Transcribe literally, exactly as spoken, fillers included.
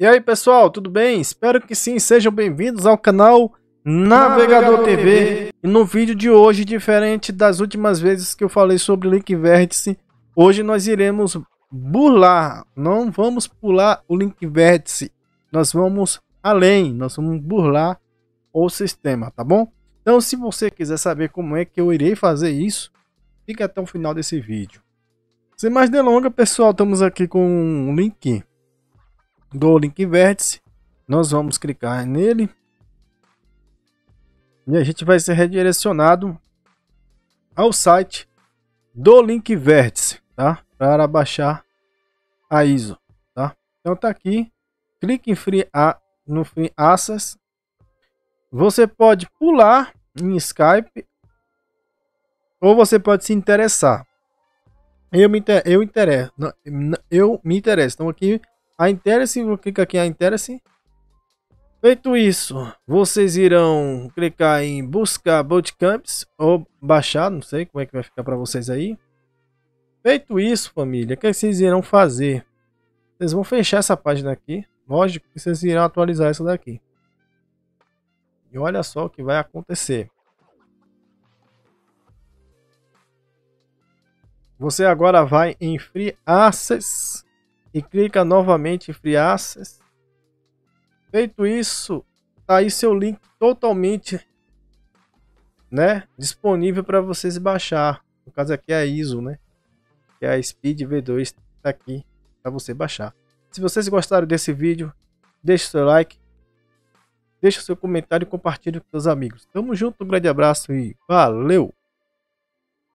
E aí pessoal, tudo bem? Espero que sim, sejam bem-vindos ao canal Navegador T V. E no vídeo de hoje, diferente das últimas vezes que eu falei sobre Link Vértice, hoje nós iremos burlar, não vamos pular o Link Vértice, nós vamos além, nós vamos burlar o sistema, tá bom? Então se você quiser saber como é que eu irei fazer isso, fique até o final desse vídeo. Sem mais delongas pessoal, estamos aqui com um link do Link Vértice, nós vamos clicar nele e a gente vai ser redirecionado ao site do Link Vértice, tá? Para baixar a I S O, tá? Então tá aqui, clique em free a no free access. Você pode pular em Skype ou você pode se interessar. Eu me inter... eu interesso, eu me interesso. Então aqui a interesse, vou clicar aqui a interesse. Feito isso, vocês irão clicar em buscar bootcamps ou baixar, não sei como é que vai ficar para vocês aí. Feito isso, família, o que vocês irão fazer? Vocês vão fechar essa página aqui, lógico que vocês irão atualizar essa daqui. E olha só o que vai acontecer. Você agora vai em Free Access e clica novamente em Free Access. Feito isso, tá aí seu link totalmente, né, disponível para vocês baixar. No caso aqui é a I S O, né, que é a Speed V dois, tá aqui para você baixar. Se vocês gostaram desse vídeo, deixe seu like, deixe seu comentário e compartilhe com seus amigos. Tamo junto, um grande abraço e valeu!